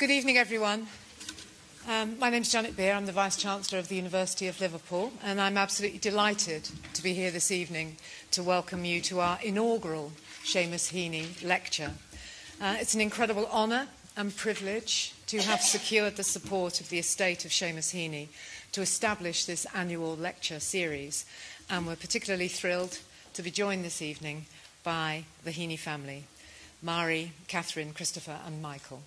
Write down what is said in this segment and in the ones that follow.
Good evening, everyone. My name's Janet Beer. I'm the Vice-Chancellor of the University of Liverpool, and I'm absolutely delighted to be here this evening to welcome you to our inaugural Seamus Heaney Lecture. It's an incredible honour and privilege to have secured the support of the estate of Seamus Heaney to establish this annual lecture series, and we're particularly thrilled to be joined this evening by the Heaney family, Marie, Catherine, Christopher and Michael.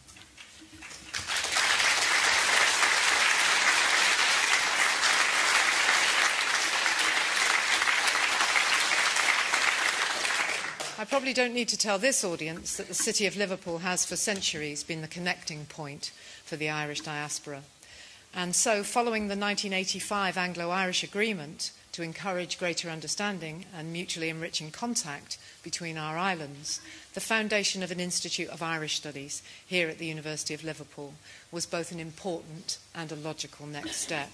I probably don't need to tell this audience that the city of Liverpool has for centuries been the connecting point for the Irish diaspora. And so, following the 1985 Anglo-Irish Agreement to encourage greater understanding and mutually enriching contact between our islands, the foundation of an Institute of Irish Studies here at the University of Liverpool was both an important and a logical next step.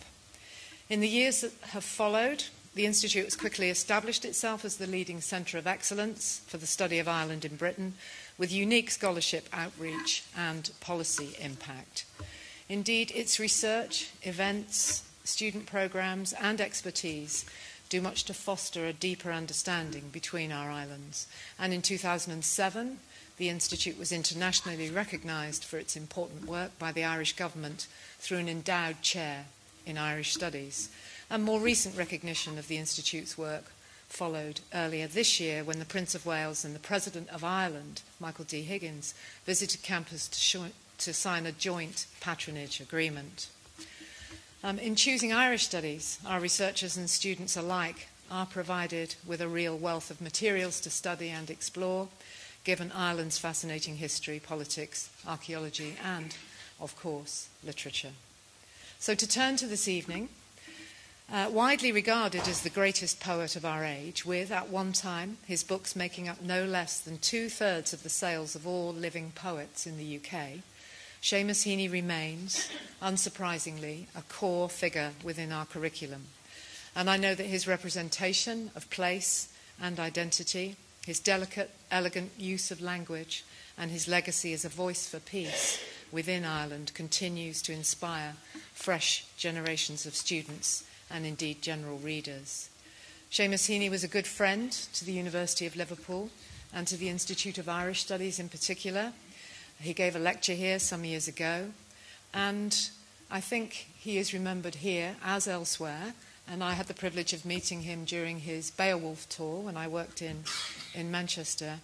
In the years that have followed, the Institute has quickly established itself as the leading centre of excellence for the study of Ireland in Britain, with unique scholarship outreach and policy impact. Indeed, its research, events, student programmes and expertise do much to foster a deeper understanding between our islands. And in 2007, the Institute was internationally recognised for its important work by the Irish Government through an endowed chair in Irish Studies. And more recent recognition of the Institute's work followed earlier this year when the Prince of Wales and the President of Ireland, Michael D. Higgins, visited campus to sign a joint patronage agreement. In choosing Irish studies, our researchers and students alike are provided with a real wealth of materials to study and explore, given Ireland's fascinating history, politics, archaeology, and, of course, literature. So to turn to this evening, widely regarded as the greatest poet of our age, with, at one time, his books making up no less than 2/3 of the sales of all living poets in the UK, Seamus Heaney remains, unsurprisingly, a core figure within our curriculum. And I know that his representation of place and identity, his delicate, elegant use of language, and his legacy as a voice for peace within Ireland continues to inspire fresh generations of students and indeed general readers. Seamus Heaney was a good friend to the University of Liverpool and to the Institute of Irish Studies in particular. He gave a lecture here some years ago, and I think he is remembered here as elsewhere, and I had the privilege of meeting him during his Beowulf tour when I worked in Manchester.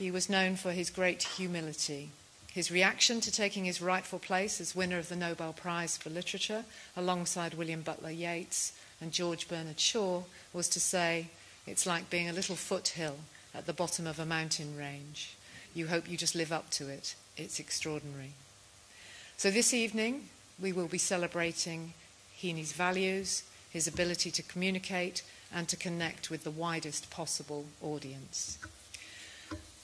He was known for his great humility, his reaction to taking his rightful place as winner of the Nobel Prize for Literature alongside William Butler Yeats and George Bernard Shaw was to say, "It's like being a little foothill at the bottom of a mountain range. You hope you just live up to it. It's extraordinary." So this evening, we will be celebrating Heaney's values, his ability to communicate and to connect with the widest possible audience.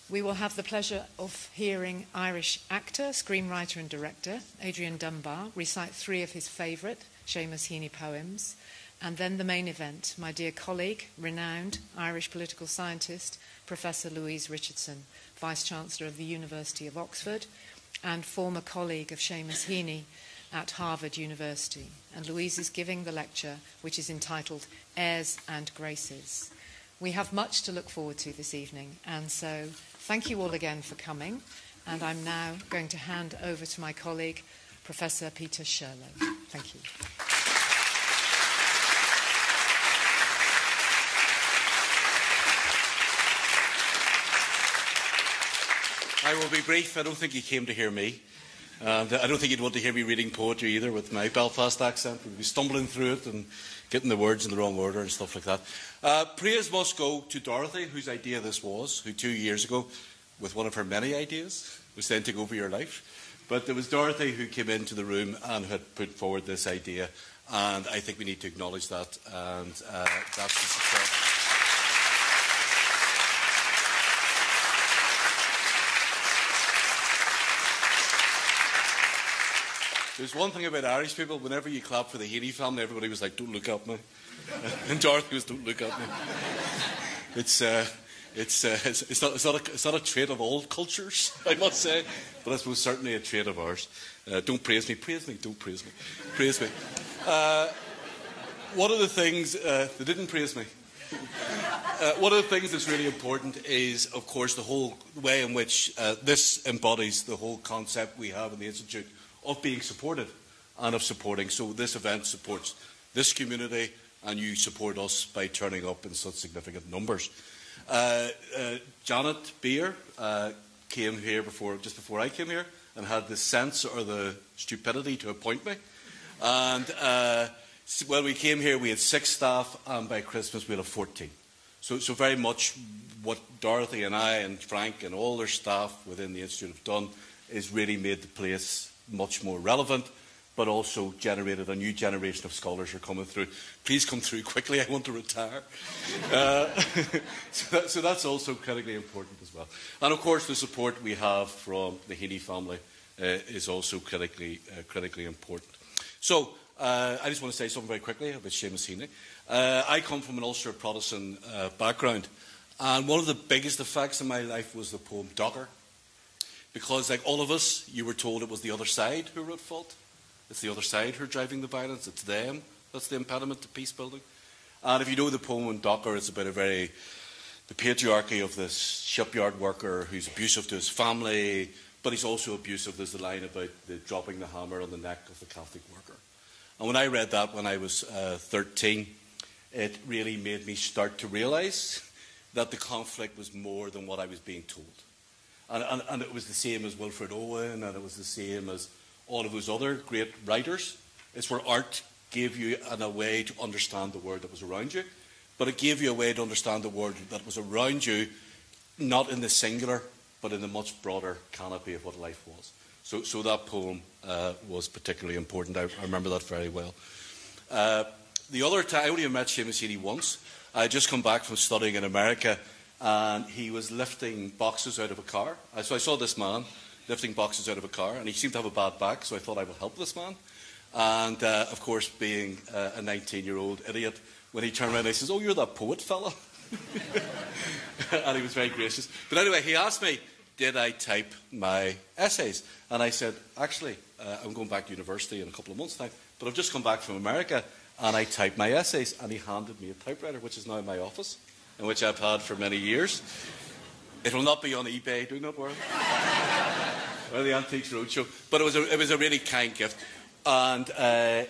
We will have the pleasure of hearing Irish actor, screenwriter and director Adrian Dunbar recite three of his favourite Seamus Heaney poems, and then the main event, my dear colleague, renowned Irish political scientist, Professor Louise Richardson, Vice-Chancellor of the University of Oxford and former colleague of Seamus Heaney at Harvard University. And Louise is giving the lecture, which is entitled Heirs and Graces. We have much to look forward to this evening, and so thank you all again for coming, and I'm now going to hand over to my colleague, Professor Peter Sherlock. Thank you. I will be brief. I don't think you came to hear me. I don't think you'd want to hear me reading poetry either with my Belfast accent. We'd be stumbling through it and getting the words in the wrong order and stuff like that. Praise must go to Dorothy, whose idea this was, who 2 years ago, with one of her many ideas, was then taking over your life. But it was Dorothy who came into the room and had put forward this idea, and I think we need to acknowledge that, and that's the success. There's one thing about Irish people, whenever you clap for the Heaney family, everybody was like, "Don't look at me." And Dorothy was, "Don't look at me." It's, It's not a trait of all cultures, I must say, but I suppose certainly a trait of ours. Don't praise me, don't praise me, praise me. One of the things they didn't praise me. One of the things that's really important is, of course, the whole way in which this embodies the whole concept we have in the Institute of being supported and of supporting. So this event supports this community, and you support us by turning up in such significant numbers. Janet Beer came here just before I came here and had the sense or the stupidity to appoint me. And when we came here, we had 6 staff, and by Christmas we had 14. So very much what Dorothy and I and Frank and all their staff within the Institute have done is really made the place much more relevant, but also generated a new generation of scholars who are coming through. Please come through quickly, I want to retire. So that's also critically important as well. And of course the support we have from the Heaney family is also critically important. So I just want to say something very quickly about Seamus Heaney. I come from an Ulster Protestant background, and one of the biggest effects in my life was the poem Docker, because like all of us, you were told it was the other side who were at fault. It's the other side who are driving the violence. It's them. That's the impediment to peace building. And if you know the poem on Docker, it's about the patriarchy of this shipyard worker who's abusive to his family, but he's also abusive. There's the line about dropping the hammer on the neck of the Catholic worker. And when I read that when I was 13, it really made me start to realise that the conflict was more than what I was being told. And it was the same as Wilfred Owen, and it was the same as all of those other great writers. It's where art gave you a way to understand the world that was around you, but it gave you a way to understand the world that was around you, not in the singular, but in the much broader canopy of what life was. So that poem was particularly important. I remember that very well. The other time, I only met Seamus Heaney once. I'd just come back from studying in America, and he was lifting boxes out of a car. So I saw this man lifting boxes out of a car, and he seemed to have a bad back, so I thought I will help this man. And, of course, being a 19-year-old idiot, when he turned around, he says, "Oh, you're that poet fella." And he was very gracious. But anyway, he asked me, did I type my essays? And I said, actually, I'm going back to university in a couple of months' time, but I've just come back from America, and I typed my essays. And he handed me a typewriter, which is now in my office, and which I've had for many years. It will not be on eBay, do not worry. Or the Antiques Roadshow. But it was a really kind gift. And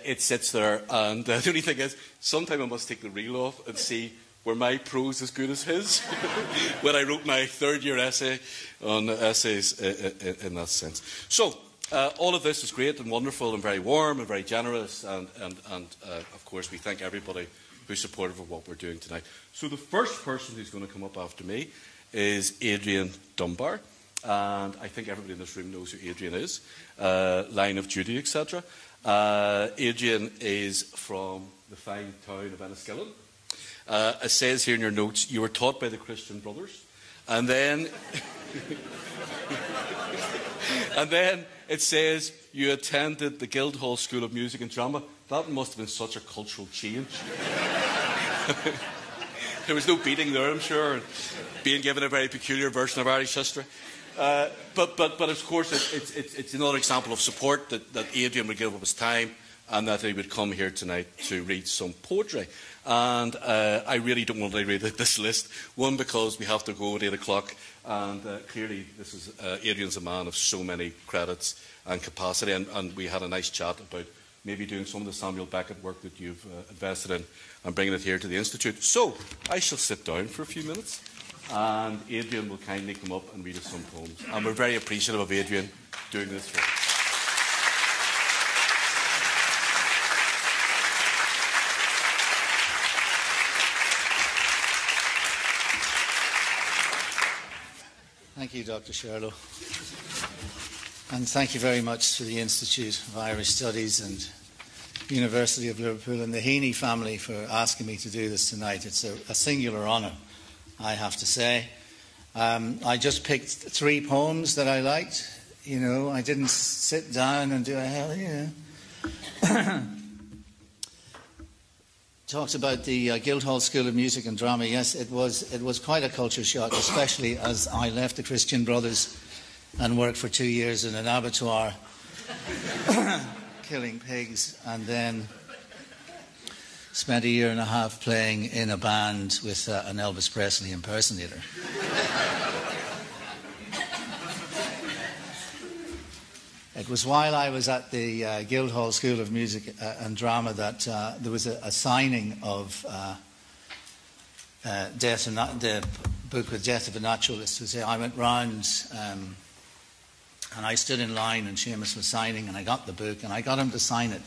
it sits there. And the only thing is, sometime I must take the reel off and see were my prose as good as his when I wrote my third-year essay on essays in that sense. So all of this is great and wonderful and very warm and very generous. And of course, we thank everybody who's supportive of what we're doing tonight. So the first person who's going to come up after me is Adrian Dunbar. And I think everybody in this room knows who Adrian is, Line of Duty, etc. Adrian is from the fine town of Enniskillen. It says here in your notes, you were taught by the Christian Brothers. And then, and then it says you attended the Guildhall School of Music and Drama. That must have been such a cultural change. There was no beating there, I'm sure, and being given a very peculiar version of Irish history. But of course, it's another example of support that Adrian would give up his time and that he would come here tonight to read some poetry. And I really don't want to read this list. One, because we have to go at 8 o'clock, and clearly this is Adrian's a man of so many credits and capacity, and we had a nice chat about maybe doing some of the Samuel Beckett work that you've invested in and bringing it here to the Institute. So I shall sit down for a few minutes, and Adrian will kindly come up and read us some poems. And we're very appreciative of Adrian doing this for us. Thank you, Dr. Sherlock. And thank you very much to the Institute of Irish Studies and University of Liverpool and the Heaney family for asking me to do this tonight. It's a singular honour, I have to say. I just picked 3 poems that I liked. You know, I didn't sit down and do a hell yeah. talked about the Guildhall School of Music and Drama. Yes, it was quite a culture shock, especially as I left the Christian Brothers and worked for 2 years in an abattoir killing pigs, and then spent 1.5 years playing in a band with an Elvis Presley impersonator. It was while I was at the Guildhall School of Music and Drama that there was a signing of the book with Death of a Naturalist. I went round and I stood in line and Seamus was signing, and I got the book and I got him to sign it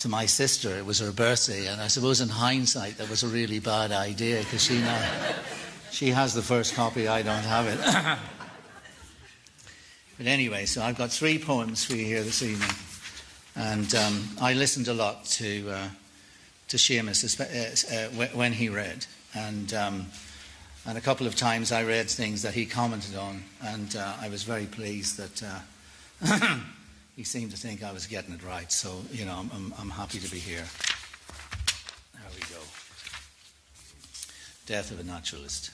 to my sister. It was her birthday, and I suppose in hindsight that was a really bad idea because she has the first copy, I don't have it. But anyway, so I've got 3 poems for you here this evening, and I listened a lot to Seamus when he read, and a couple of times I read things that he commented on, and I was very pleased that he seemed to think I was getting it right. So you know, I'm happy to be here. There we go. Death of a Naturalist.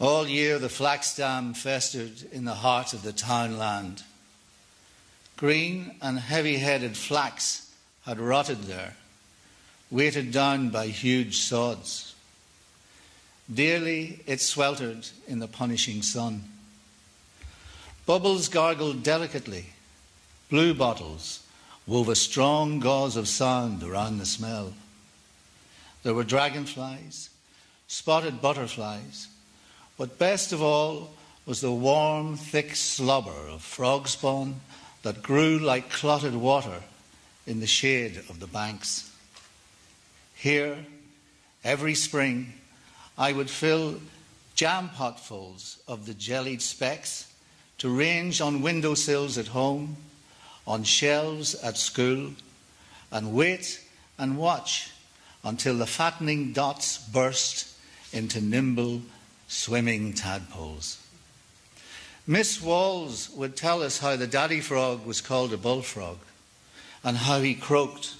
All year the flax dam festered in the heart of the townland. Green and heavy-headed flax had rotted there, weighted down by huge sods. Dearly it sweltered in the punishing sun. Bubbles gargled delicately. Blue bottles wove a strong gauze of sound around the smell. There were dragonflies, spotted butterflies, but best of all was the warm, thick slobber of frog spawn that grew like clotted water in the shade of the banks. Here, every spring, I would fill jam potfuls of the jellied specks to range on windowsills at home, on shelves at school, and wait and watch until the fattening dots burst into nimble, swimming tadpoles. Miss Walls would tell us how the daddy frog was called a bullfrog, and how he croaked,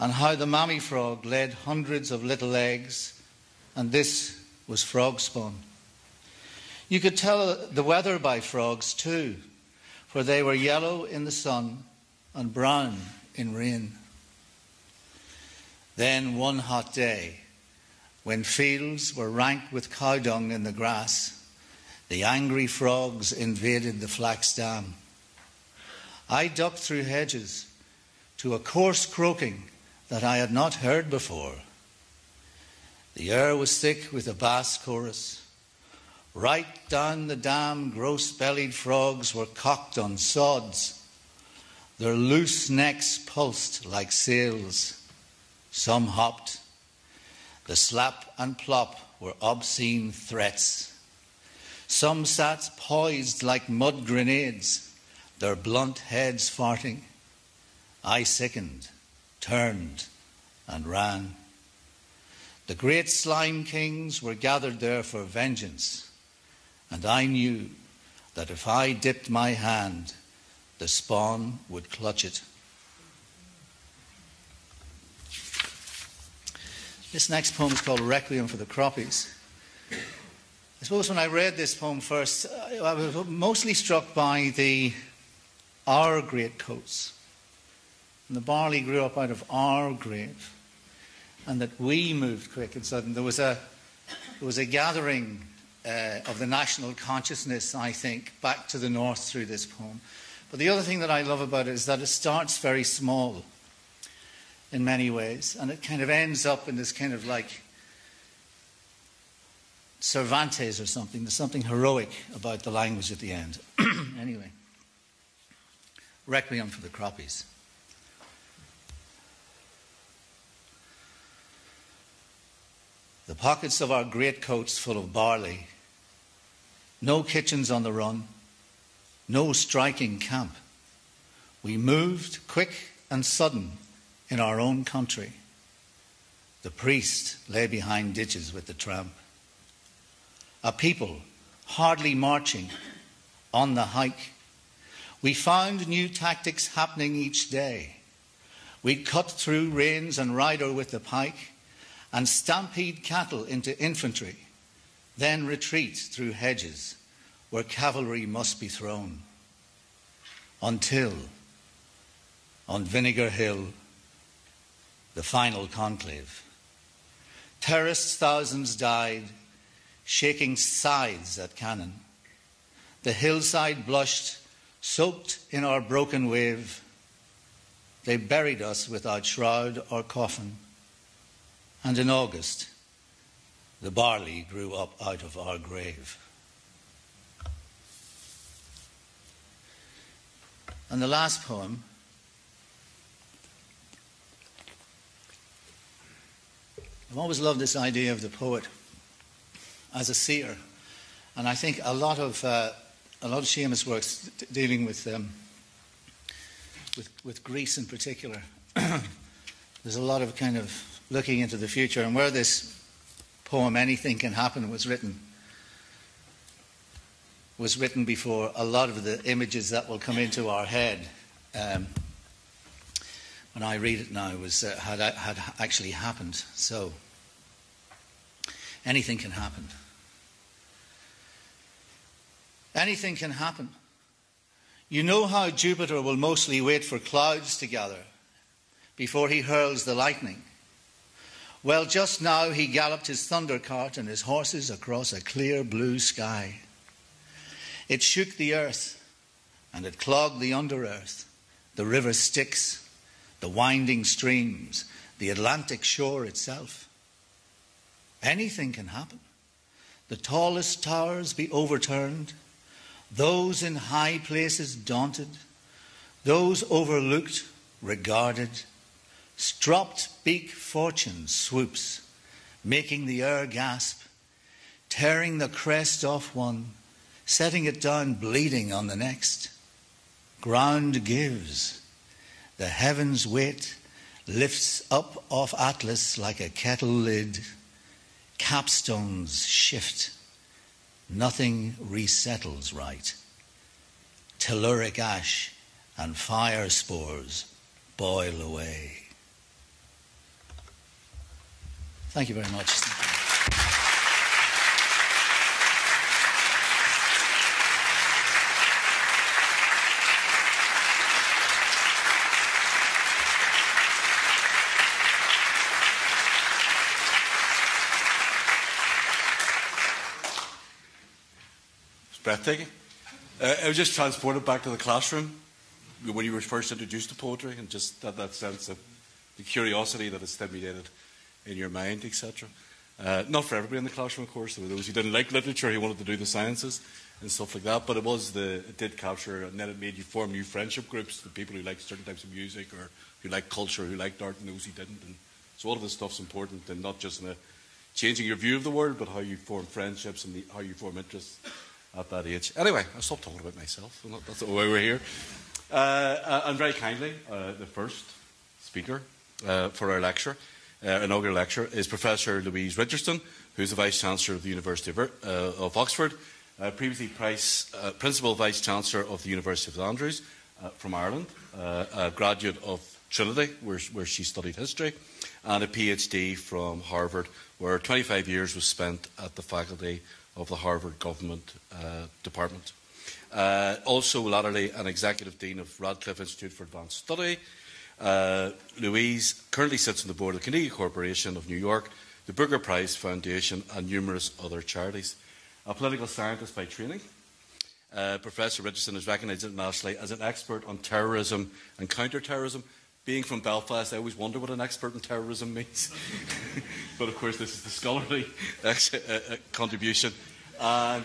and how the mammy frog laid hundreds of little eggs, and this was frog spawn. You could tell the weather by frogs too, for they were yellow in the sun and brown in rain. Then one hot day, when fields were rank with cow dung in the grass, the angry frogs invaded the flax dam. I ducked through hedges to a coarse croaking that I had not heard before. The air was thick with a bass chorus. Right down the dam, gross-bellied frogs were cocked on sods. Their loose necks pulsed like sails. Some hopped. The slap and plop were obscene threats. Some sat poised like mud grenades, their blunt heads farting. I sickened, turned, and ran. The great slime kings were gathered there for vengeance, and I knew that if I dipped my hand, the spawn would clutch it. This next poem is called Requiem for the Croppies. I suppose when I read this poem first, I was mostly struck by our greatcoats. And the barley grew up out of our grave. And that we moved quick and sudden. There was a gathering of the national consciousness, I think, back to the north through this poem. But the other thing that I love about it is that it starts very small in many ways, and it kind of ends up in this kind of like Cervantes or something. There's something heroic about the language at the end. Anyway, Requiem for the Croppies. The pockets of our greatcoats full of barley, no kitchens on the run, no striking camp. We moved quick and sudden in our own country. The priest lay behind ditches with the tramp. A people hardly marching, on the hike. We found new tactics happening each day. We'd cut through reins and rider with the pike and stampede cattle into infantry, then retreat through hedges where cavalry must be thrown. Until, on Vinegar Hill, the final conclave. Terrorists thousands died, shaking scythes at cannon. The hillside blushed, soaked in our broken wave. They buried us without shroud or coffin. And in August, the barley grew up out of our grave. And the last poem I've always loved this idea of the poet as a seer, and I think a lot of Seamus' works dealing with Greece in particular. There's a lot of kind of looking into the future, and where this poem "Anything Can Happen" was written before a lot of the images that will come into our head when I read it now, had actually happened. So, anything can happen. Anything can happen. You know how Jupiter will mostly wait for clouds to gather before he hurls the lightning. Well, just now he galloped his thunder cart and his horses across a clear blue sky. It shook the earth, and it clogged the under-earth, the river Styx, the winding streams, the Atlantic shore itself. Anything can happen. The tallest towers be overturned, those in high places daunted, those overlooked, regarded. Strop-beak fortune swoops, making the air gasp, tearing the crest off one, setting it down bleeding on the next. Ground gives. The heavens wait, lifts up off Atlas like a kettle lid. Capstones shift. Nothing resettles right. Telluric ash and fire spores boil away. Thank you very much. Thank you. Breathtaking. I was just transported back to the classroom when you were first introduced to poetry, and just had that sense of the curiosity that it stimulated in your mind, etc. Not for everybody in the classroom, of course. There were those who didn't like literature, who wanted to do the sciences and stuff like that, but it did capture, and then it made you form new friendship groups, the people who liked certain types of music, or who liked culture, who liked art, and those who didn't. And so all of this stuff's important, and not just in changing your view of the world, but how you form friendships and how you form interests at that age. Anyway, I'll stop talking about myself. That's why we're here. And very kindly, the first speaker for our lecture, inaugural lecture, is Professor Louise Richardson, who's the Vice-Chancellor of the University of Oxford, previously Principal Vice-Chancellor of the University of St Andrews from Ireland, a graduate of Trinity, where she studied history, and a PhD from Harvard, where 25 years was spent at the faculty of the Harvard Government Department. Also, latterly, an Executive Dean of Radcliffe Institute for Advanced Study. Louise currently sits on the board of the Carnegie Corporation of New York, the Booker Prize Foundation, and numerous other charities. A political scientist by training, Professor Richardson is recognised internationally as an expert on terrorism and counter-terrorism. Being from Belfast, I always wonder what an expert in terrorism means. But of course, this is the scholarly contribution. And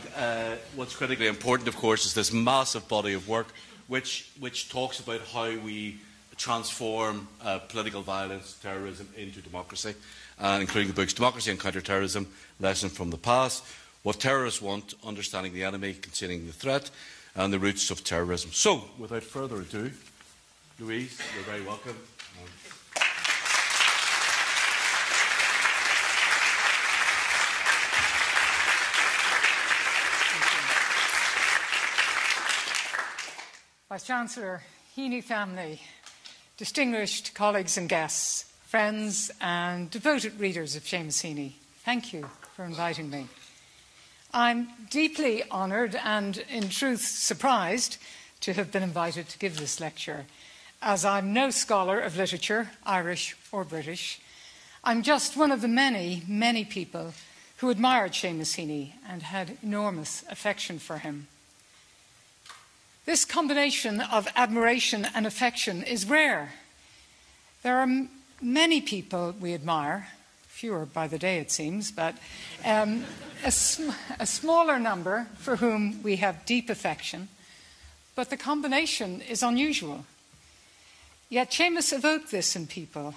what's critically important, of course, is this massive body of work which talks about how we transform political violence, terrorism, into democracy, including the books Democracy and Counterterrorism, Lesson from the Past, What Terrorists Want, Understanding the Enemy, Containing the Threat, and the Roots of Terrorism. So, without further ado, Louise, you're very welcome. Vice-Chancellor, Heaney family, distinguished colleagues and guests, friends and devoted readers of Seamus Heaney, thank you for inviting me. I'm deeply honoured and, in truth, surprised to have been invited to give this lecture, as I'm no scholar of literature, Irish or British. I'm just one of the many, many people who admired Seamus Heaney and had enormous affection for him. This combination of admiration and affection is rare. There are many people we admire, fewer by the day it seems, but a smaller number for whom we have deep affection, but the combination is unusual. Yet Seamus evoked this in people,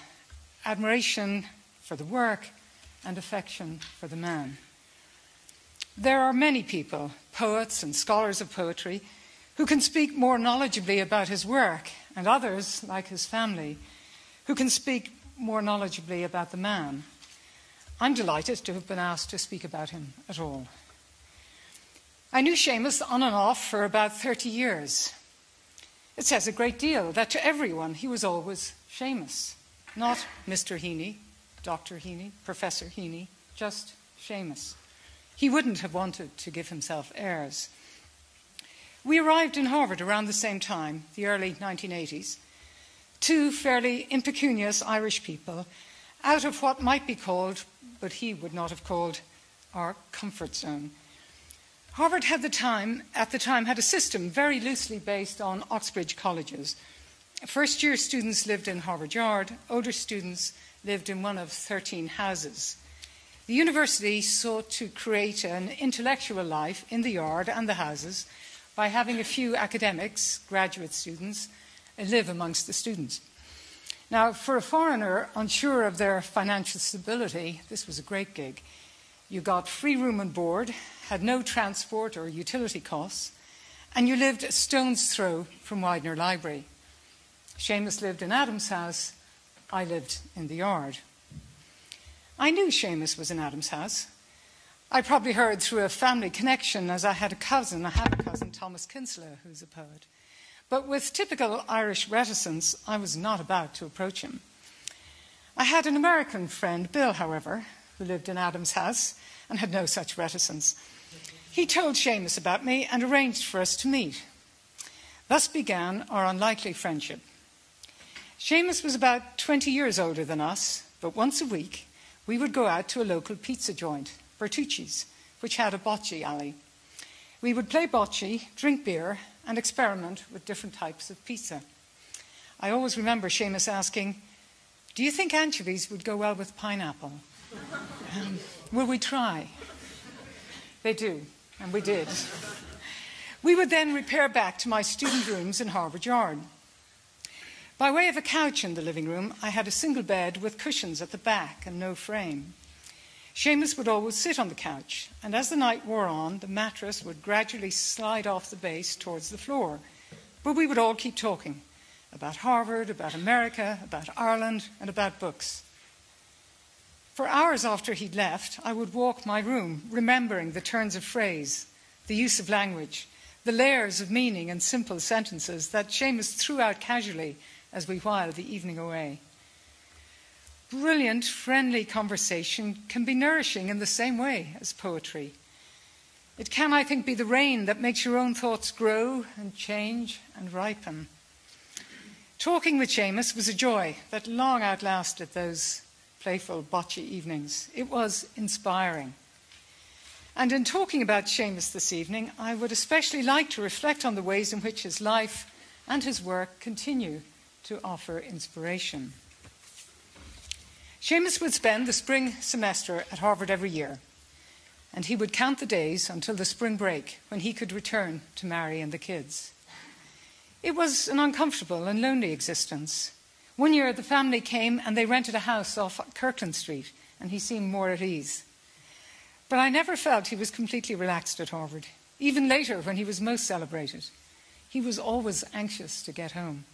admiration for the work and affection for the man. There are many people, poets and scholars of poetry, who can speak more knowledgeably about his work, and others, like his family, who can speak more knowledgeably about the man. I'm delighted to have been asked to speak about him at all. I knew Seamus on and off for about 30 years. It says a great deal that to everyone he was always Seamus, not Mr. Heaney, Dr. Heaney, Professor Heaney, just Seamus. He wouldn't have wanted to give himself airs. We arrived in Harvard around the same time, the early 1980s, two fairly impecunious Irish people out of what might be called, but he would not have called, our comfort zone. Harvard had at the time had a system very loosely based on Oxbridge colleges. First-year students lived in Harvard Yard, older students lived in one of 13 houses. The university sought to create an intellectual life in the yard and the houses by having a few academics, graduate students, live amongst the students. Now, for a foreigner unsure of their financial stability, this was a great gig. You got free room and board, had no transport or utility costs, and you lived a stone's throw from Widener Library. Seamus lived in Adam's house, I lived in the yard. I knew Seamus was in Adam's house. I probably heard through a family connection, as I have a cousin, Thomas Kinsler, who's a poet. But with typical Irish reticence, I was not about to approach him. I had an American friend, Bill, however, who lived in Adam's house and had no such reticence. He told Seamus about me and arranged for us to meet. Thus began our unlikely friendship. Seamus was about 20 years older than us, but once a week, we would go out to a local pizza joint, Bertucci's, which had a bocce alley. We would play bocce, drink beer, and experiment with different types of pizza. I always remember Seamus asking, "Do you think anchovies would go well with pineapple? Will we try?" They do, and we did. We would then repair back to my student rooms in Harvard Yard. By way of a couch in the living room, I had a single bed with cushions at the back and no frame. Seamus would always sit on the couch, and as the night wore on, the mattress would gradually slide off the base towards the floor. But we would all keep talking about Harvard, about America, about Ireland, and about books. For hours after he'd left, I would walk my room, remembering the turns of phrase, the use of language, the layers of meaning and simple sentences that Seamus threw out casually as we whiled the evening away. Brilliant, friendly conversation can be nourishing in the same way as poetry. It can, I think, be the rain that makes your own thoughts grow and change and ripen. Talking with Seamus was a joy that long outlasted those playful bocce evenings. It was inspiring. And in talking about Seamus this evening, I would especially like to reflect on the ways in which his life and his work continue to offer inspiration. Seamus would spend the spring semester at Harvard every year, and he would count the days until the spring break when he could return to Mary and the kids. It was an uncomfortable and lonely existence. One year the family came and they rented a house off Kirkland Street, and he seemed more at ease. But I never felt he was completely relaxed at Harvard, even later when he was most celebrated. He was always anxious to get home.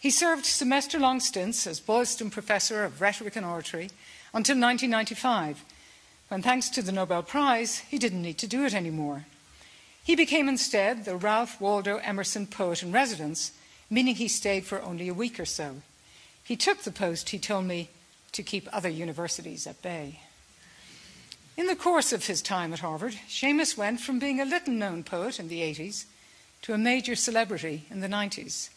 He served semester-long stints as Boylston Professor of Rhetoric and Oratory until 1995, when, thanks to the Nobel Prize, he didn't need to do it anymore. He became instead the Ralph Waldo Emerson poet-in-residence, meaning he stayed for only a week or so. He took the post, he told me, to keep other universities at bay. In the course of his time at Harvard, Seamus went from being a little-known poet in the 80s to a major celebrity in the 90s.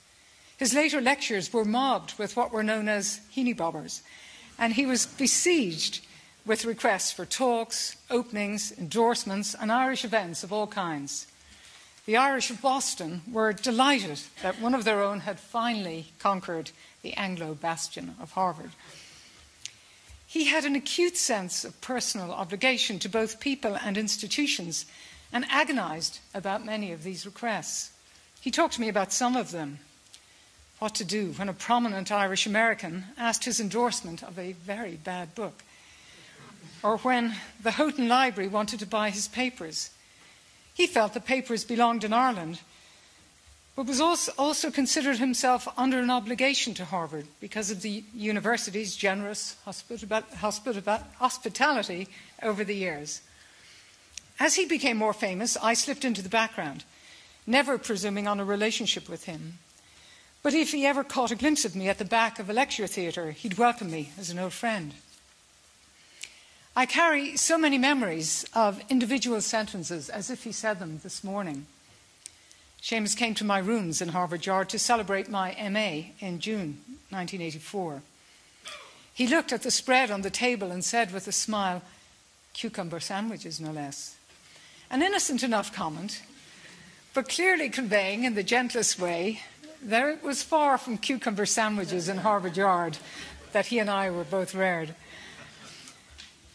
His later lectures were mobbed with what were known as Heaney bobbers, and he was besieged with requests for talks, openings, endorsements, and Irish events of all kinds. The Irish of Boston were delighted that one of their own had finally conquered the Anglo bastion of Harvard. He had an acute sense of personal obligation to both people and institutions, and agonized about many of these requests. He talked to me about some of them. What to do when a prominent Irish American asked his endorsement of a very bad book, or when the Houghton Library wanted to buy his papers. He felt the papers belonged in Ireland, but was also considered himself under an obligation to Harvard because of the university's generous hospitality over the years. As he became more famous, I slipped into the background, never presuming on a relationship with him. But if he ever caught a glimpse of me at the back of a lecture theatre, he'd welcome me as an old friend. I carry so many memories of individual sentences as if he said them this morning. Seamus came to my rooms in Harvard Yard to celebrate my MA in June 1984. He looked at the spread on the table and said with a smile, "Cucumber sandwiches, no less." An innocent enough comment, but clearly conveying in the gentlest way that it was far from cucumber sandwiches in Harvard Yard that he and I were both reared.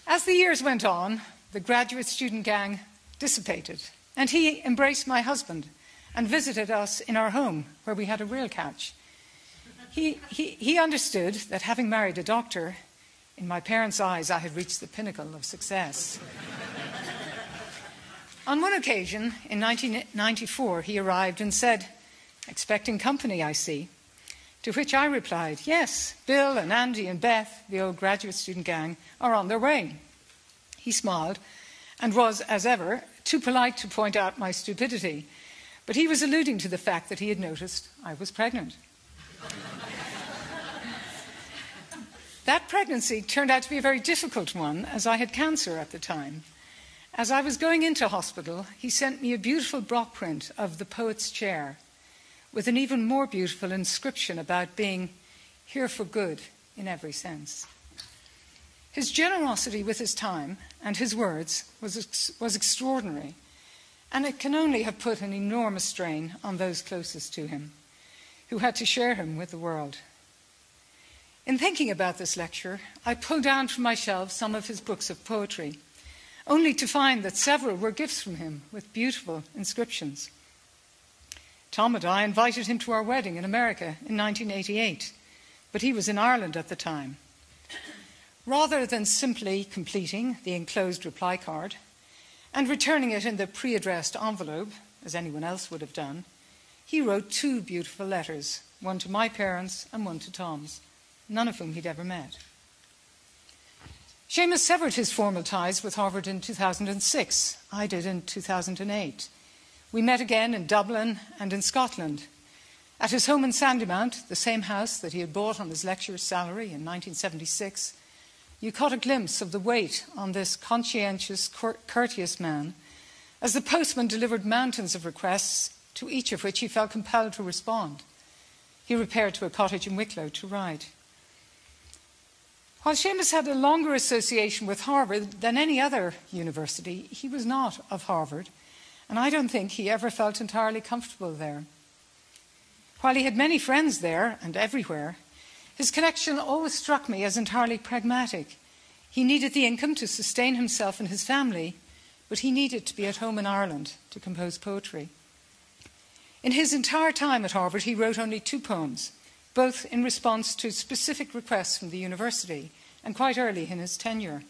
As the years went on, the graduate student gang dissipated, and he embraced my husband and visited us in our home, where we had a real couch. He understood that having married a doctor, in my parents' eyes, I had reached the pinnacle of success. On one occasion, in 1994, he arrived and said, "Expecting company, I see." To which I replied, "Yes, Bill and Andy and Beth, the old graduate student gang, are on their way." He smiled and was, as ever, too polite to point out my stupidity, but he was alluding to the fact that he had noticed I was pregnant. That pregnancy turned out to be a very difficult one, as I had cancer at the time. As I was going into hospital, he sent me a beautiful block print of the poet's chair, with an even more beautiful inscription about being here for good in every sense. His generosity with his time and his words was extraordinary, and it can only have put an enormous strain on those closest to him, who had to share him with the world. In thinking about this lecture, I pulled down from my shelves some of his books of poetry, only to find that several were gifts from him with beautiful inscriptions. Tom and I invited him to our wedding in America in 1988, but he was in Ireland at the time. Rather than simply completing the enclosed reply card and returning it in the pre-addressed envelope, as anyone else would have done, he wrote two beautiful letters, one to my parents and one to Tom's, none of whom he'd ever met. Seamus severed his formal ties with Harvard in 2006. I did in 2008. We met again in Dublin and in Scotland. At his home in Sandymount, the same house that he had bought on his lecturer's salary in 1976, you caught a glimpse of the weight on this conscientious, courteous man, as the postman delivered mountains of requests, to each of which he felt compelled to respond. He repaired to a cottage in Wicklow to write. While Seamus had a longer association with Harvard than any other university, he was not of Harvard, and I don't think he ever felt entirely comfortable there. While he had many friends there and everywhere, his connection always struck me as entirely pragmatic. He needed the income to sustain himself and his family, but he needed to be at home in Ireland to compose poetry. In his entire time at Harvard, he wrote only two poems, both in response to specific requests from the university, and quite early in his tenure.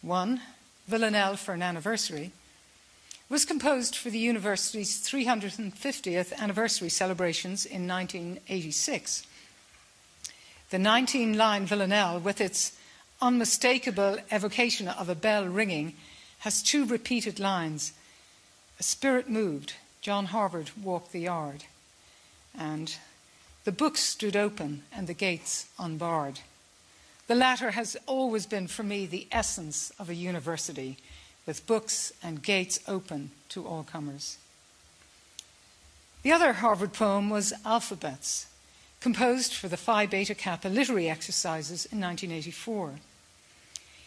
One, Villanelle for an Anniversary, was composed for the university's 350th anniversary celebrations in 1986. The 19-line Villanelle, with its unmistakable evocation of a bell ringing, has two repeated lines. A spirit moved. John Harvard walked the yard, and the books stood open and the gates unbarred. The latter has always been for me the essence of a university, with books and gates open to all comers. The other Harvard poem was Alphabets, composed for the Phi Beta Kappa literary exercises in 1984.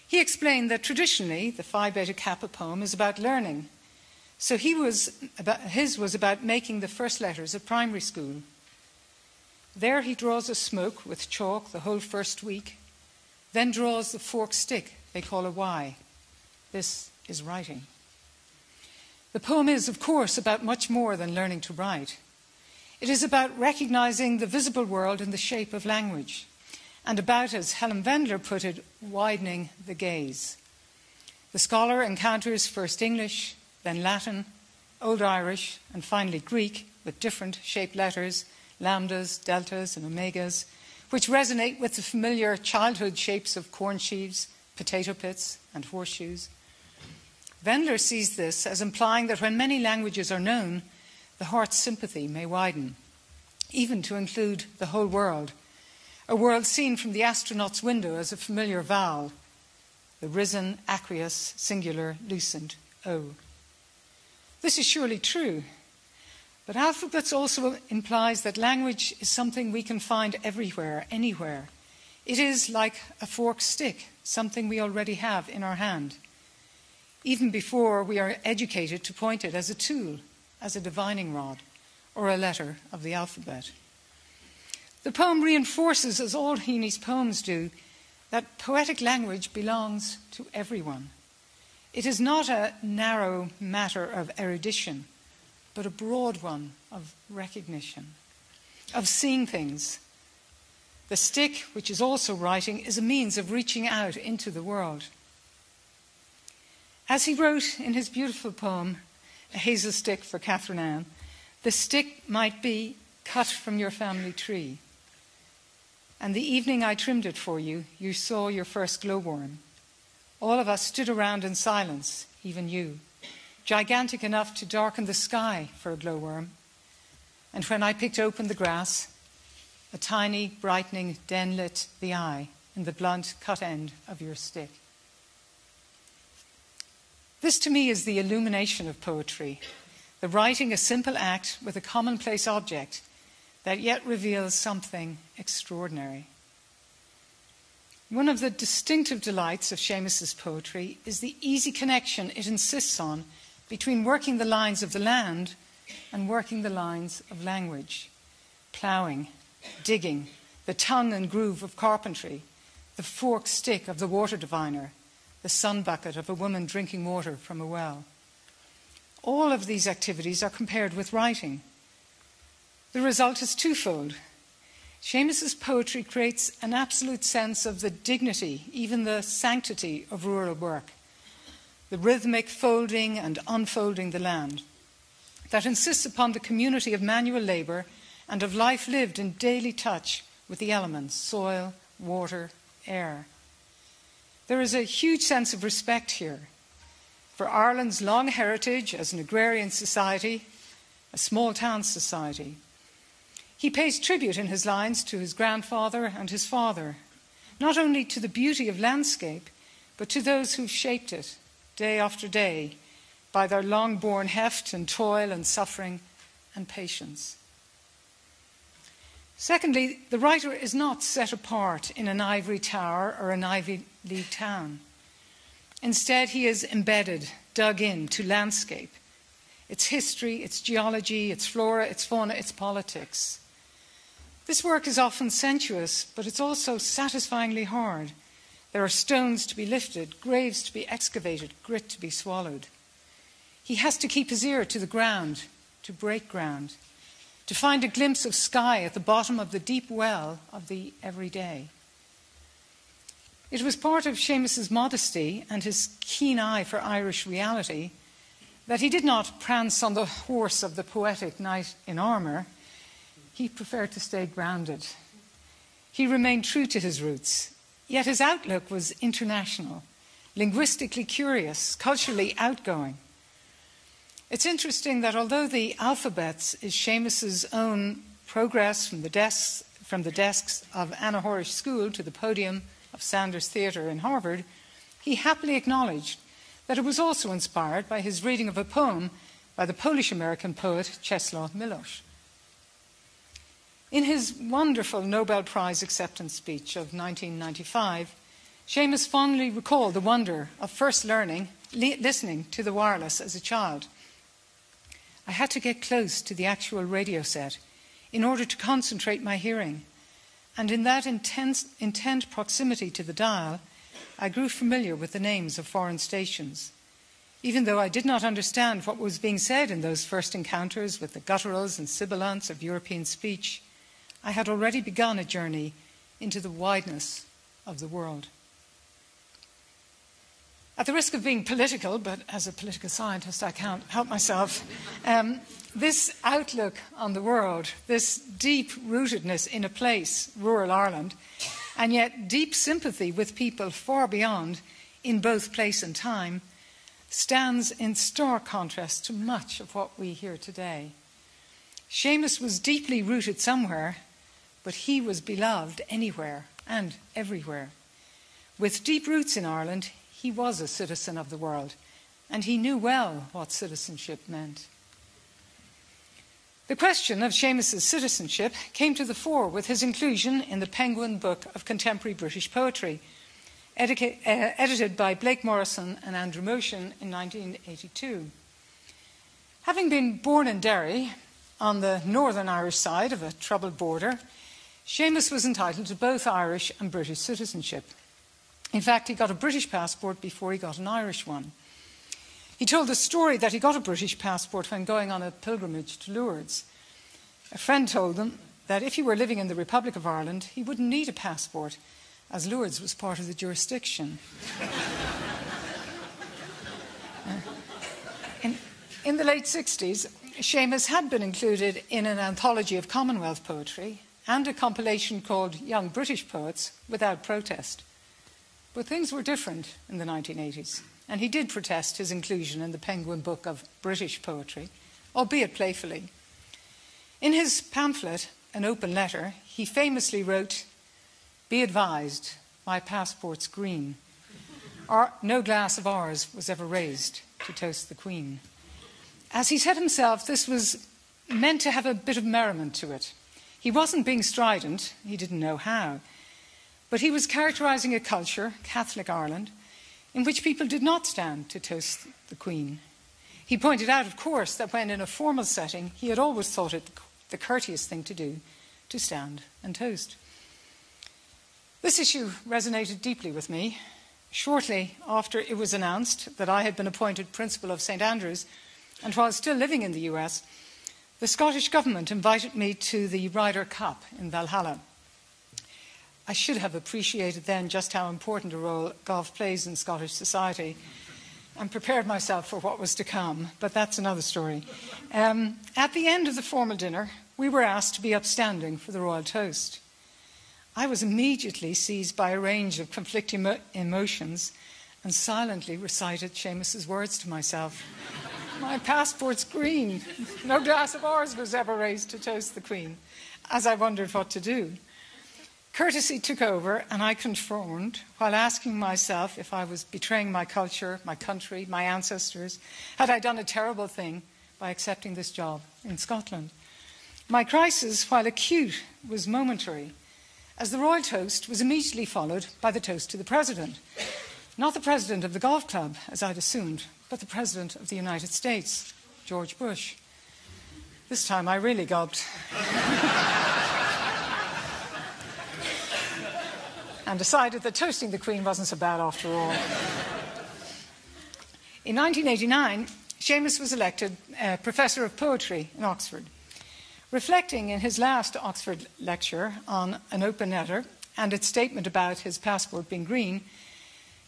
He explained that traditionally the Phi Beta Kappa poem is about learning, so his was about making the first letters of primary school. There he draws a smoke with chalk the whole first week, then draws the forked stick they call a Y. This is writing. The poem is, of course, about much more than learning to write. It is about recognizing the visible world in the shape of language, and about, as Helen Vendler put it, widening the gaze. The scholar encounters first English, then Latin, Old Irish, and finally Greek, with different shaped letters, lambdas, deltas, and omegas, which resonate with the familiar childhood shapes of corn sheaves, potato pits, and horseshoes. Vendler sees this as implying that when many languages are known, the heart's sympathy may widen, even to include the whole world, a world seen from the astronaut's window as a familiar vowel, the risen, aqueous, singular, lucent O. This is surely true, but Alphabets also implies that language is something we can find everywhere, anywhere. It is like a forked stick, something we already have in our hand, even before we are educated to point it as a tool, as a divining rod, or a letter of the alphabet. The poem reinforces, as all Heaney's poems do, that poetic language belongs to everyone. It is not a narrow matter of erudition, but a broad one of recognition, of seeing things. The stick, which is also writing, is a means of reaching out into the world. As he wrote in his beautiful poem, A Hazel Stick for Catherine Anne, the stick might be cut from your family tree. And the evening I trimmed it for you, you saw your first glowworm. All of us stood around in silence, even you, gigantic enough to darken the sky for a glowworm. And when I picked open the grass, a tiny, brightening den lit the eye in the blunt cut end of your stick. This to me is the illumination of poetry, the writing a simple act with a commonplace object that yet reveals something extraordinary. One of the distinctive delights of Seamus's poetry is the easy connection it insists on between working the lines of the land and working the lines of language, ploughing, digging, the tongue and groove of carpentry, the forked stick of the water diviner, the sunbucket of a woman drinking water from a well. All of these activities are compared with writing. The result is twofold. Seamus's poetry creates an absolute sense of the dignity, even the sanctity of rural work, the rhythmic folding and unfolding the land, that insists upon the community of manual labour and of life lived in daily touch with the elements, soil, water, air. There is a huge sense of respect here for Ireland's long heritage as an agrarian society, a small-town society. He pays tribute in his lines to his grandfather and his father, not only to the beauty of landscape, but to those who've shaped it day after day by their long-borne heft and toil and suffering and patience. Secondly, the writer is not set apart in an ivory tower or an Ivy League town. Instead, he is embedded, dug in to landscape, its history, its geology, its flora, its fauna, its politics. This work is often sensuous, but it's also satisfyingly hard. There are stones to be lifted, graves to be excavated, grit to be swallowed. He has to keep his ear to the ground, to break ground, to find a glimpse of sky at the bottom of the deep well of the everyday. It was part of Seamus's modesty and his keen eye for Irish reality that he did not prance on the horse of the poetic knight in armour. He preferred to stay grounded. He remained true to his roots, yet his outlook was international, linguistically curious, culturally outgoing. It's interesting that although the Alphabets is Seamus's own progress from the desks of Anna Horace School to the podium of Sanders Theatre in Harvard, he happily acknowledged that it was also inspired by his reading of a poem by the Polish-American poet Czesław Miłosz. In his wonderful Nobel Prize acceptance speech of 1995, Seamus fondly recalled the wonder of first listening to the wireless as a child. I had to get close to the actual radio set in order to concentrate my hearing, and in that intent proximity to the dial, I grew familiar with the names of foreign stations. Even though I did not understand what was being said in those first encounters with the gutturals and sibilants of European speech, I had already begun a journey into the wideness of the world. At the risk of being political, but as a political scientist I can't help myself, this outlook on the world, this deep-rootedness in a place, rural Ireland, and yet deep sympathy with people far beyond in both place and time, stands in stark contrast to much of what we hear today. Seamus was deeply rooted somewhere, but he was beloved anywhere and everywhere. With deep roots in Ireland, he was a citizen of the world, and he knew well what citizenship meant. The question of Seamus's citizenship came to the fore with his inclusion in the Penguin Book of Contemporary British Poetry, edited by Blake Morrison and Andrew Motion in 1982. Having been born in Derry, on the northern Irish side of a troubled border, Seamus was entitled to both Irish and British citizenship. In fact, he got a British passport before he got an Irish one. He told the story that he got a British passport when going on a pilgrimage to Lourdes. A friend told him that if he were living in the Republic of Ireland, he wouldn't need a passport, as Lourdes was part of the jurisdiction. In the late 60s, Seamus had been included in an anthology of Commonwealth poetry and a compilation called Young British Poets without protest. But things were different in the 1980s, and he did protest his inclusion in the Penguin Book of British Poetry, albeit playfully. In his pamphlet, An Open Letter, he famously wrote, "Be advised, my passport's green. No glass of ours was ever raised to toast the Queen." As he said himself, this was meant to have a bit of merriment to it. He wasn't being strident, he didn't know how. But he was characterising a culture, Catholic Ireland, in which people did not stand to toast the Queen. He pointed out, of course, that when in a formal setting, he had always thought it the courteous thing to do, to stand and toast. This issue resonated deeply with me. Shortly after it was announced that I had been appointed Principal of St Andrews, and while still living in the US, the Scottish Government invited me to the Ryder Cup in Valhalla. I should have appreciated then just how important a role golf plays in Scottish society and prepared myself for what was to come, but that's another story. At the end of the formal dinner, we were asked to be upstanding for the royal toast. I was immediately seized by a range of conflicting emotions and silently recited Seamus's words to myself. "My passport's green. No glass of ours was ever raised to toast the Queen," as I wondered what to do. Courtesy took over, and I conformed while asking myself if I was betraying my culture, my country, my ancestors. Had I done a terrible thing by accepting this job in Scotland? My crisis, while acute, was momentary, as the royal toast was immediately followed by the toast to the President. Not the President of the golf club, as I'd assumed, but the President of the United States, George Bush. This time I really gulped. And decided that toasting the Queen wasn't so bad after all. In 1989, Seamus was elected Professor of Poetry in Oxford. Reflecting in his last Oxford lecture on An Open Letter and its statement about his passport being green,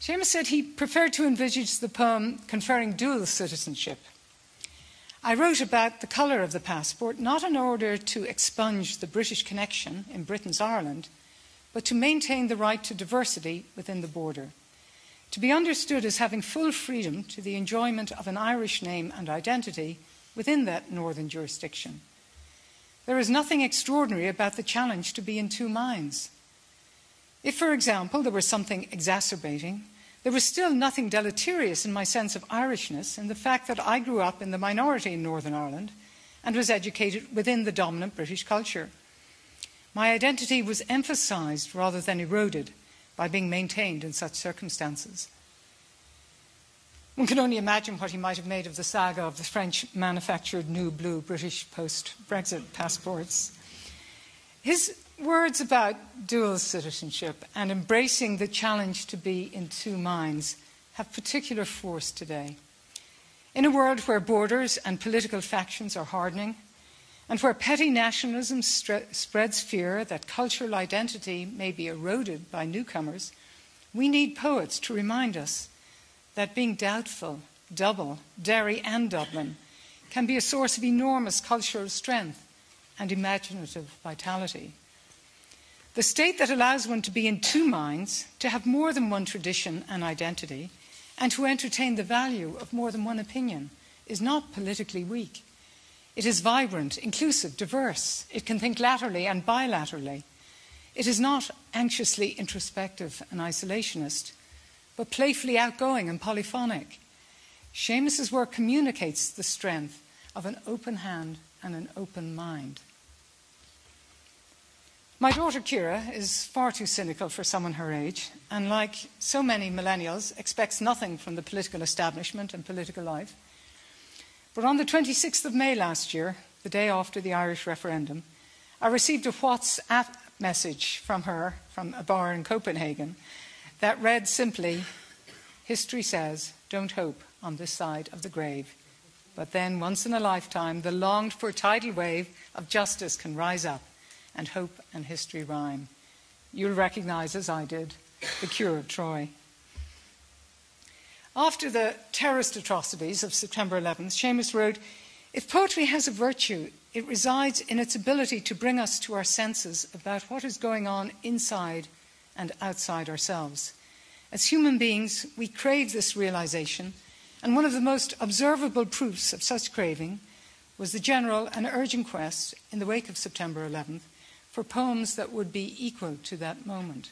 Seamus said he preferred to envisage the poem conferring dual citizenship. I wrote about the colour of the passport not in order to expunge the British connection in Britain's Ireland, but to maintain the right to diversity within the border. to be understood as having full freedom to the enjoyment of an Irish name and identity within that northern jurisdiction. There is nothing extraordinary about the challenge to be in two minds. If, for example, there were something exacerbating, there was still nothing deleterious in my sense of Irishness in the fact that I grew up in the minority in Northern Ireland and was educated within the dominant British culture. My identity was emphasised rather than eroded by being maintained in such circumstances. One can only imagine what he might have made of the saga of the French-manufactured new blue British post-Brexit passports. His words about dual citizenship and embracing the challenge to be in two minds have particular force today. In a world where borders and political factions are hardening, and where petty nationalism spreads fear that cultural identity may be eroded by newcomers, we need poets to remind us that being doubtful, double, Derry and Dublin can be a source of enormous cultural strength and imaginative vitality. The state that allows one to be in two minds, to have more than one tradition and identity, and to entertain the value of more than one opinion, is not politically weak. It is vibrant, inclusive, diverse. It can think laterally and bilaterally. It is not anxiously introspective and isolationist, but playfully outgoing and polyphonic. Seamus's work communicates the strength of an open hand and an open mind. My daughter Kira is far too cynical for someone her age, and like so many millennials, expects nothing from the political establishment and political life. But on the 26th of May last year, the day after the Irish referendum, I received a WhatsApp message from her from a bar in Copenhagen that read simply, "History says, don't hope on this side of the grave. But then, once in a lifetime, the longed-for tidal wave of justice can rise up, and hope and history rhyme. You'll recognise, as I did, the Cure of Troy." After the terrorist atrocities of September 11th, Seamus wrote, "If poetry has a virtue, it resides in its ability to bring us to our senses about what is going on inside and outside ourselves. As human beings, we crave this realisation, and one of the most observable proofs of such craving was the general and urgent quest in the wake of September 11th for poems that would be equal to that moment."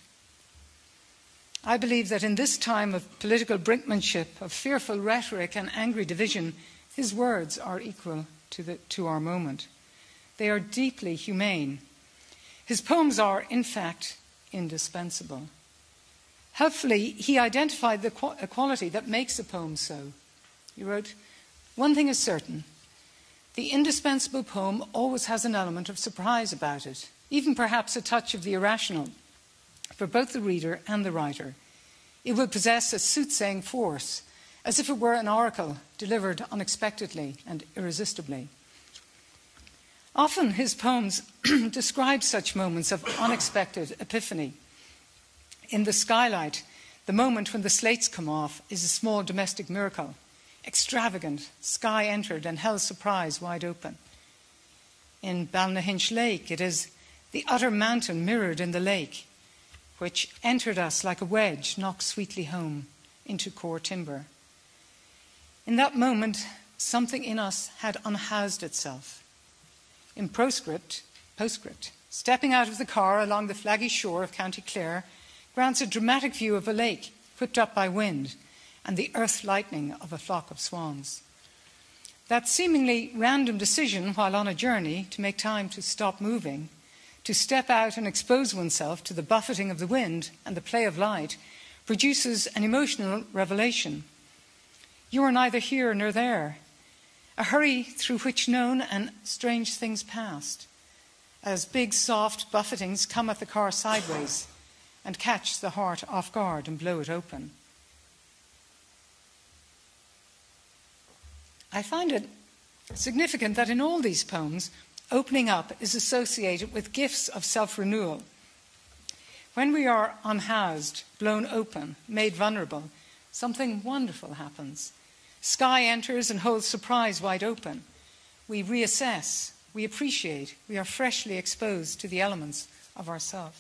I believe that in this time of political brinkmanship, of fearful rhetoric and angry division, his words are equal to our moment. They are deeply humane. His poems are, in fact, indispensable. Helpfully, he identified the quality that makes a poem so. He wrote, "One thing is certain. The indispensable poem always has an element of surprise about it, even perhaps a touch of the irrational, for both the reader and the writer. It will possess a soothsaying force, as if it were an oracle delivered unexpectedly and irresistibly." Often his poems describe such moments of unexpected epiphany. In The Skylight, the moment when the slates come off is a small domestic miracle. Extravagant, sky entered and hell's surprise wide open. In Balnahinch Lake, it is the utter mountain mirrored in the lake, which entered us like a wedge knocked sweetly home into core timber. In that moment, something in us had unhoused itself. In Postscript, stepping out of the car along the flaggy shore of County Clare grants a dramatic view of a lake whipped up by wind and the earth lightning of a flock of swans. That seemingly random decision while on a journey to make time to stop moving, to step out and expose oneself to the buffeting of the wind and the play of light, produces an emotional revelation. You are neither here nor there. A hurry through which known and strange things passed, as big soft buffetings come at the car sideways and catch the heart off guard and blow it open. I find it significant that in all these poems, opening up is associated with gifts of self-renewal. When we are unhoused, blown open, made vulnerable, something wonderful happens. Sky enters and holds surprise wide open. We reassess, we appreciate, we are freshly exposed to the elements of ourself.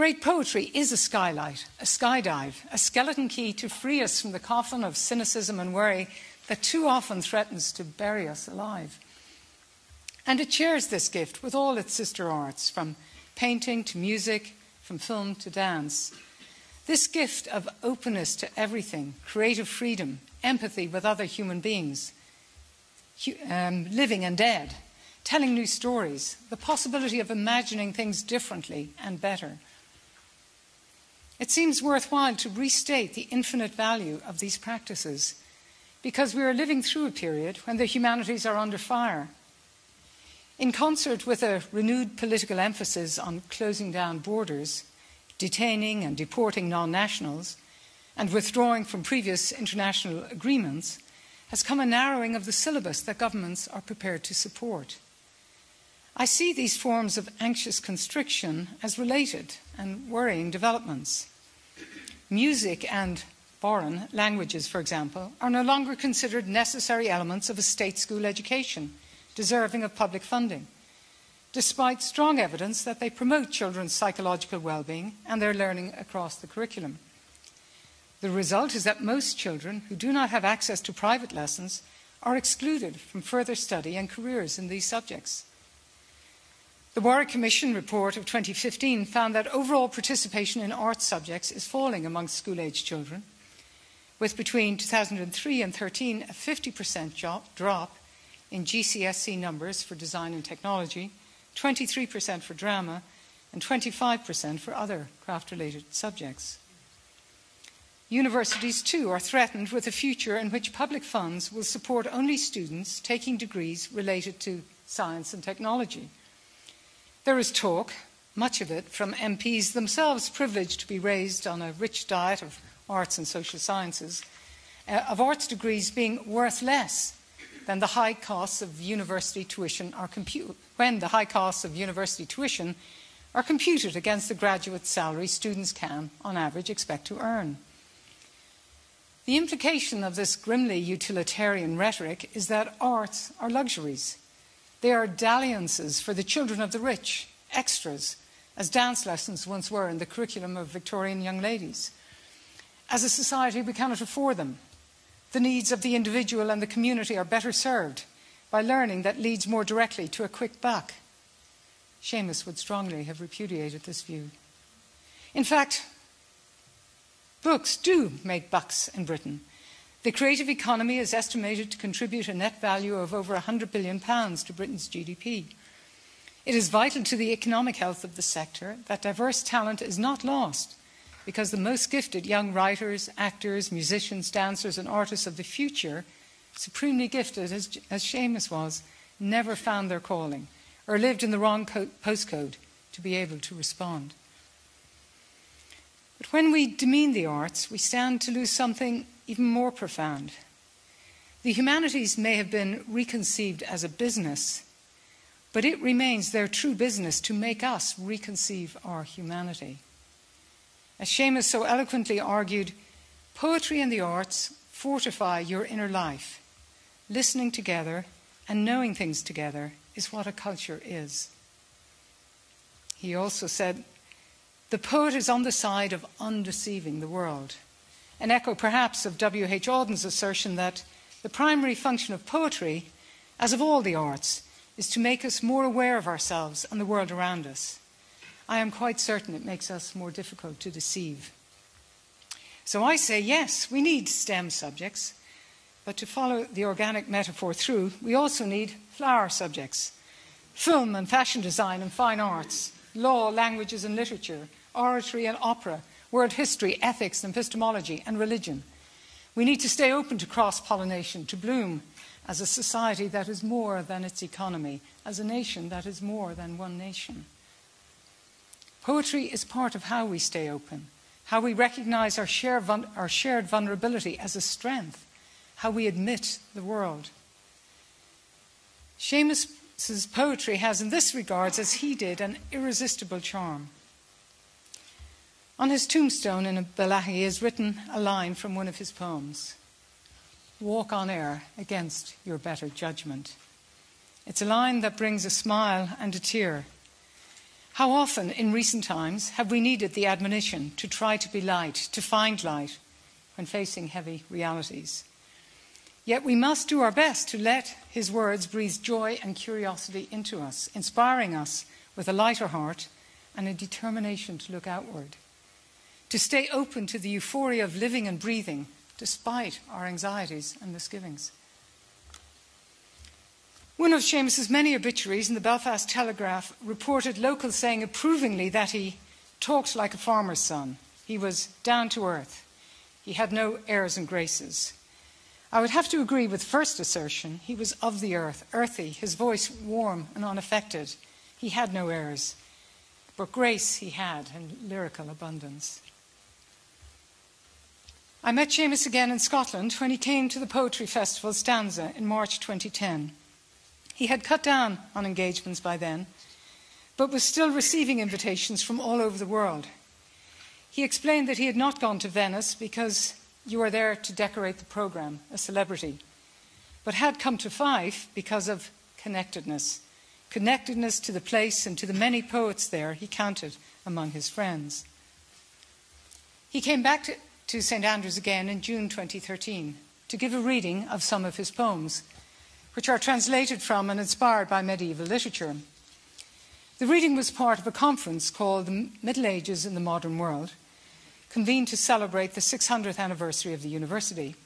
Great poetry is a skylight, a skydive, a skeleton key to free us from the coffin of cynicism and worry that too often threatens to bury us alive. And it shares this gift with all its sister arts, from painting to music, from film to dance. This gift of openness to everything, creative freedom, empathy with other human beings, living and dead, telling new stories, the possibility of imagining things differently and better. It seems worthwhile to restate the infinite value of these practices, because we are living through a period when the humanities are under fire. In concert with a renewed political emphasis on closing down borders, detaining and deporting non-nationals, and withdrawing from previous international agreements, has come a narrowing of the syllabus that governments are prepared to support. I see these forms of anxious constriction as related and worrying developments. Music and foreign languages, for example, are no longer considered necessary elements of a state school education, deserving of public funding, despite strong evidence that they promote children's psychological well-being and their learning across the curriculum. The result is that most children who do not have access to private lessons are excluded from further study and careers in these subjects. The Warwick Commission report of 2015 found that overall participation in arts subjects is falling amongst school-age children, with between 2003 and 2013 a 50% drop in GCSE numbers for design and technology, 23% for drama, and 25% for other craft-related subjects. Universities, too, are threatened with a future in which public funds will support only students taking degrees related to science and technology. There is talk, much of it from MPs themselves privileged to be raised on a rich diet of arts and social sciences, of arts degrees being worth less than the high costs of university tuition are computed against the graduate salary students can, on average, expect to earn. The implication of this grimly utilitarian rhetoric is that arts are luxuries. They are dalliances for the children of the rich, extras, as dance lessons once were in the curriculum of Victorian young ladies. As a society, we cannot afford them. The needs of the individual and the community are better served by learning that leads more directly to a quick buck. Seamus would strongly have repudiated this view. In fact, books do make bucks in Britain. The creative economy is estimated to contribute a net value of over £100 billion to Britain's GDP. It is vital to the economic health of the sector that diverse talent is not lost, because the most gifted young writers, actors, musicians, dancers and artists of the future, supremely gifted as Seamus was, never found their calling or lived in the wrong postcode to be able to respond. But when we demean the arts, we stand to lose something even more profound. The humanities may have been reconceived as a business, but it remains their true business to make us reconceive our humanity. As Seamus so eloquently argued, poetry and the arts fortify your inner life. Listening together and knowing things together is what a culture is. He also said, the poet is on the side of undeceiving the world, an echo perhaps of W.H. Auden's assertion that the primary function of poetry, as of all the arts, is to make us more aware of ourselves and the world around us. I am quite certain it makes us more difficult to deceive. So I say, yes, we need STEM subjects, but to follow the organic metaphor through, we also need flower subjects, film and fashion design and fine arts, law, languages and literature, oratory and opera, world history, ethics, epistemology, and religion. We need to stay open to cross-pollination, to bloom as a society that is more than its economy, as a nation that is more than one nation. Poetry is part of how we stay open, how we recognize our shared vulnerability as a strength, how we admit the world. Seamus's poetry has, in this regard, as he did, an irresistible charm. On his tombstone in Ballaghy is written a line from one of his poems, "Walk on air against your better judgment." It's a line that brings a smile and a tear. How often in recent times have we needed the admonition to try to be light, to find light, when facing heavy realities? Yet we must do our best to let his words breathe joy and curiosity into us, inspiring us with a lighter heart and a determination to look outward, to stay open to the euphoria of living and breathing despite our anxieties and misgivings. One of Seamus's many obituaries in the Belfast Telegraph reported locals saying approvingly that he talked like a farmer's son. He was down to earth. He had no airs and graces. I would have to agree with the first assertion. He was of the earth, earthy, his voice warm and unaffected. He had no airs, but grace he had and lyrical abundance. I met Seamus again in Scotland when he came to the Poetry Festival Stanza in March 2010. He had cut down on engagements by then, but was still receiving invitations from all over the world. He explained that he had not gone to Venice because you are there to decorate the programme, a celebrity, but had come to Fife because of connectedness, connectedness to the place and to the many poets there he counted among his friends. He came back to St Andrews again in June 2013 to give a reading of some of his poems, which are translated from and inspired by medieval literature. The reading was part of a conference called The Middle Ages in the Modern World, convened to celebrate the 600th anniversary of the university.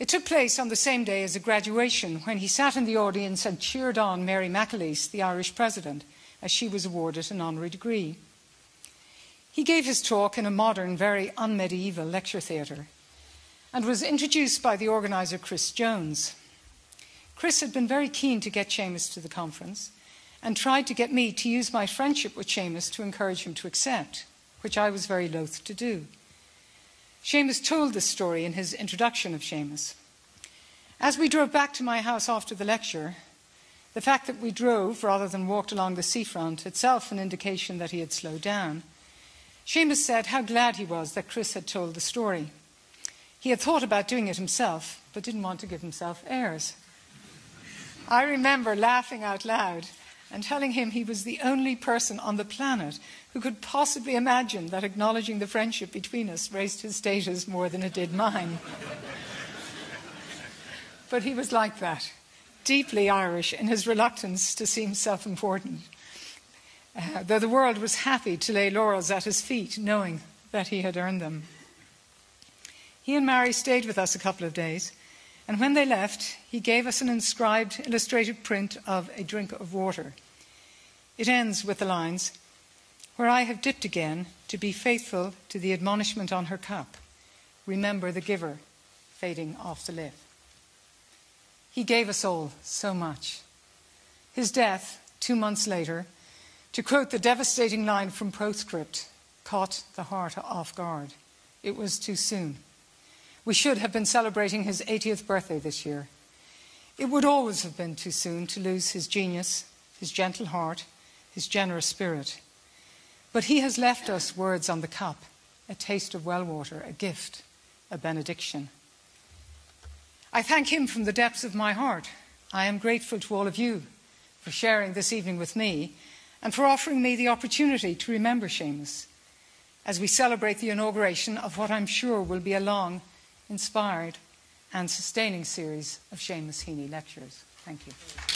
It took place on the same day as a graduation, when he sat in the audience and cheered on Mary McAleese, the Irish president, as she was awarded an honorary degree. He gave his talk in a modern, very unmedieval lecture theatre, and was introduced by the organizer Chris Jones. Chris had been very keen to get Seamus to the conference and tried to get me to use my friendship with Seamus to encourage him to accept, which I was very loath to do. Seamus told this story in his introduction of Seamus. As we drove back to my house after the lecture, the fact that we drove rather than walked along the seafront, itself an indication that he had slowed down, Seamus said how glad he was that Chris had told the story. He had thought about doing it himself, but didn't want to give himself airs. I remember laughing out loud and telling him he was the only person on the planet who could possibly imagine that acknowledging the friendship between us raised his status more than it did mine. But he was like that, deeply Irish in his reluctance to seem self-important, though the world was happy to lay laurels at his feet, knowing that he had earned them. He and Mary stayed with us a couple of days, and when they left, he gave us an inscribed illustrated print of A Drink of Water. It ends with the lines, "Where I have dipped again, to be faithful to the admonishment on her cup, remember the giver fading off the lip." He gave us all so much. His death, 2 months later, to quote the devastating line from Postscript, caught the heart off guard. It was too soon. We should have been celebrating his 80th birthday this year. It would always have been too soon to lose his genius, his gentle heart, his generous spirit. But he has left us words on the cup, a taste of well water, a gift, a benediction. I thank him from the depths of my heart. I am grateful to all of you for sharing this evening with me and for offering me the opportunity to remember Seamus as we celebrate the inauguration of what I'm sure will be a long, inspired and sustaining series of Seamus Heaney lectures. Thank you.